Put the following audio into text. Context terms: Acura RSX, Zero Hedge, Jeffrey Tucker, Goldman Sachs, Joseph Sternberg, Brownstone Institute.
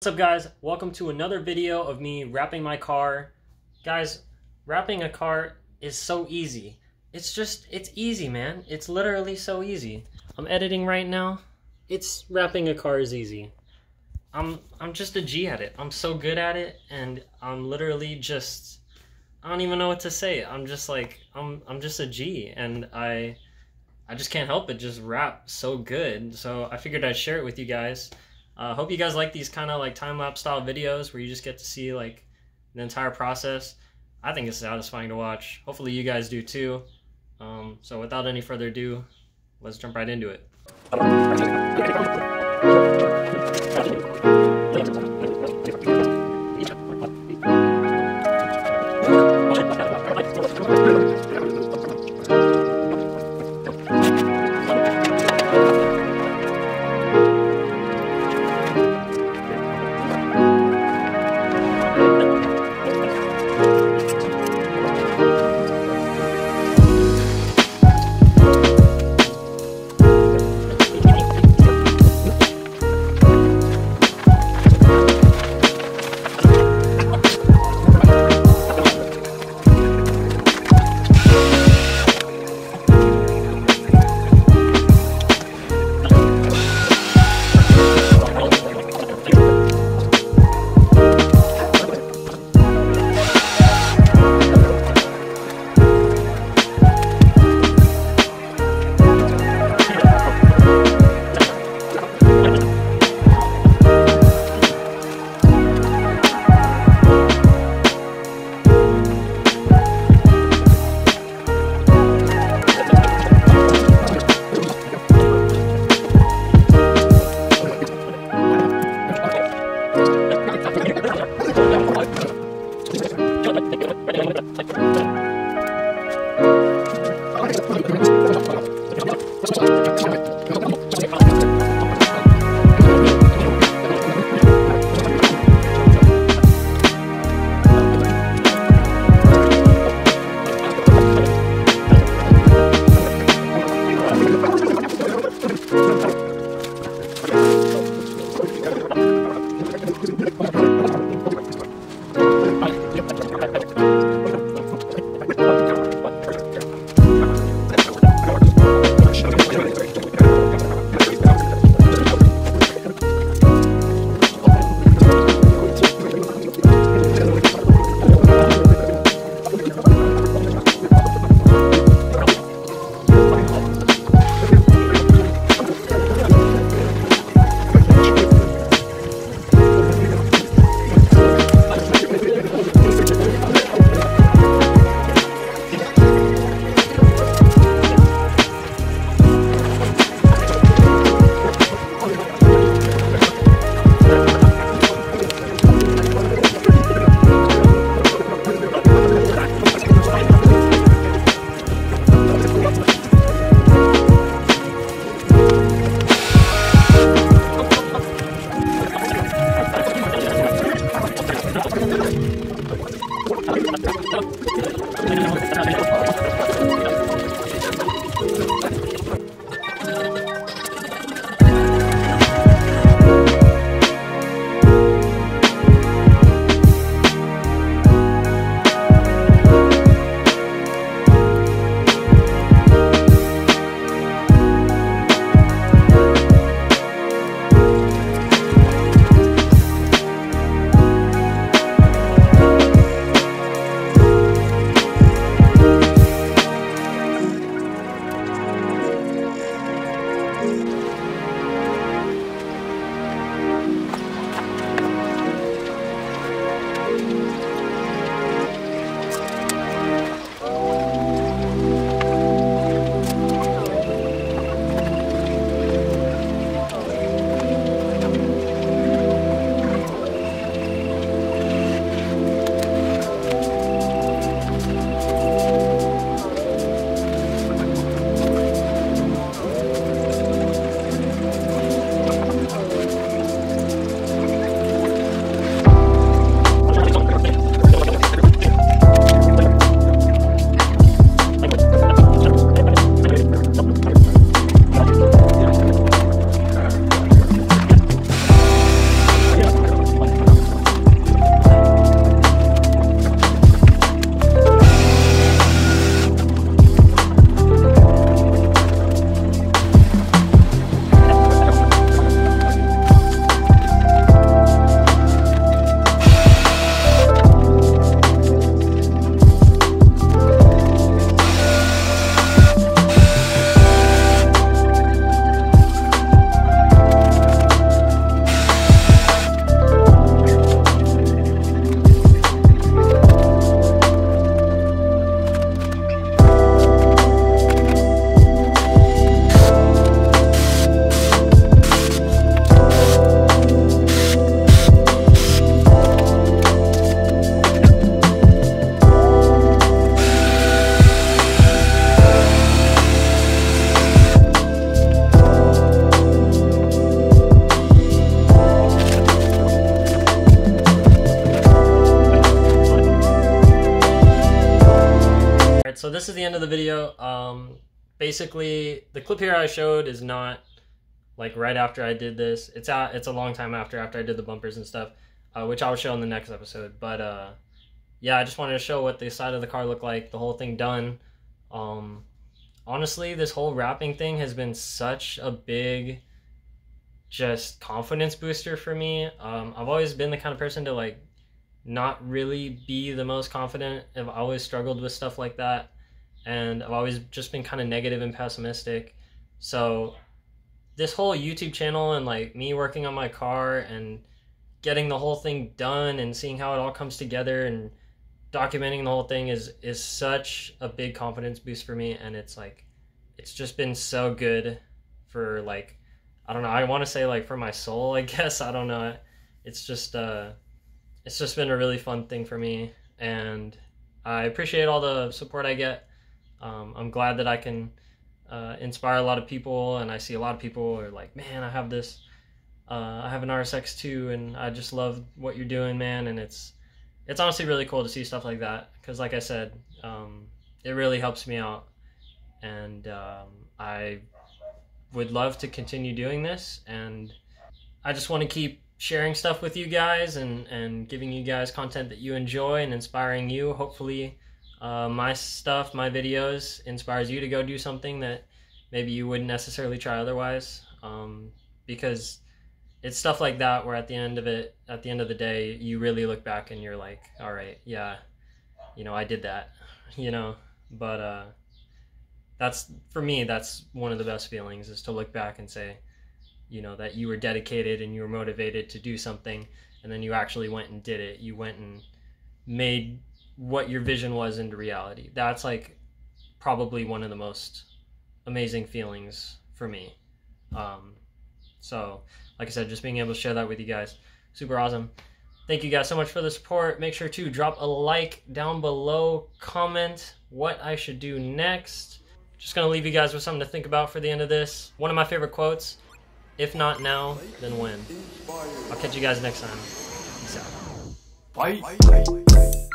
What's up, guys? Welcome to another video of me wrapping my car. Guys, wrapping a car is so easy. It's easy, man. It's literally so easy. I'm editing right now. Wrapping a car is easy. I'm just a G at it. I'm so good at it, and I'm literally just, I don't even know what to say. I'm just a G, and I just can't help but just wrap so good. So I figured I'd share it with you guys. Hope you guys like these kind of like time-lapse style videos where you just get to see like the entire process. I think it's satisfying to watch. Hopefully you guys do too. So without any further ado, let's jump right into it. so this is the end of the video. Basically, the clip here I showed is not like right after I did this. It's a long time after I did the bumpers and stuff, which I'll show in the next episode. But yeah, I just wanted to show what the side of the car looked like, the whole thing done. Honestly, this whole wrapping thing has been such a big just confidence booster for me. I've always been the kind of person to like not really be the most confident. I've always struggled with stuff like that, and I've always just been kind of negative and pessimistic. So this whole YouTube channel and like me working on my car and getting the whole thing done and seeing how it all comes together and documenting the whole thing is such a big confidence boost for me. And it's like, it's just been so good for like, I don't know, I want to say like for my soul, I guess, I don't know. It's just been a really fun thing for me, and I appreciate all the support I get. I'm glad that I can inspire a lot of people, and I see a lot of people are like, man, I have this, I have an RSX too, and I just love what you're doing, man. And it's honestly really cool to see stuff like that, because like I said, it really helps me out, and I would love to continue doing this, and I just want to keep sharing stuff with you guys and giving you guys content that you enjoy and inspiring you. Hopefully my stuff, my videos, inspires you to go do something that maybe you wouldn't necessarily try otherwise, because it's stuff like that where at the end of it, at the end of the day, you really look back and you're like, all right, yeah, you know, I did that, you know. But that's, for me, that's one of the best feelings, is to look back and say, you know, that you were dedicated and you were motivated to do something, and then you actually went and did it. You went and made what your vision was into reality. That's like probably one of the most amazing feelings for me. So like I said, just being able to share that with you guys, super awesome. Thank you guys so much for the support. Make sure to drop a like down below, comment what I should do next. Just gonna leave you guys with something to think about for the end of this. One of my favorite quotes: if not now, then when? I'll catch you guys next time. Peace out. Bye.